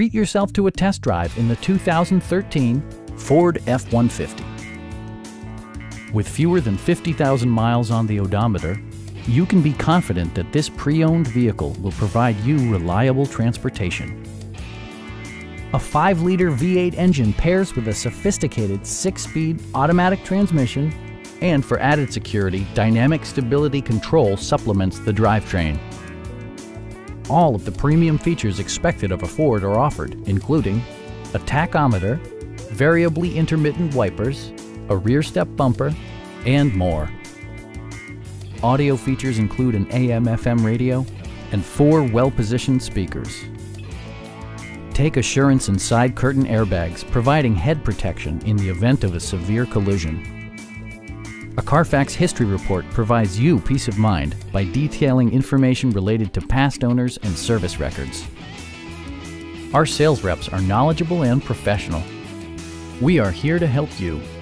treat yourself to a test drive in the 2013 Ford F-150. With fewer than 50,000 miles on the odometer, you can be confident that this pre-owned vehicle will provide you reliable transportation. A 5-liter V8 engine pairs with a sophisticated 6-speed automatic transmission, and for added security, dynamic stability control supplements the drivetrain. All of the premium features expected of a Ford are offered, including a tachometer, variably intermittent wipers, a rear step bumper, and more. Audio features include an AM/FM radio and 4 well-positioned speakers. Take assurance in side curtain airbags, providing head protection in the event of a severe collision. A Carfax history report provides you peace of mind by detailing information related to past owners and service records. Our sales reps are knowledgeable and professional. We are here to help you.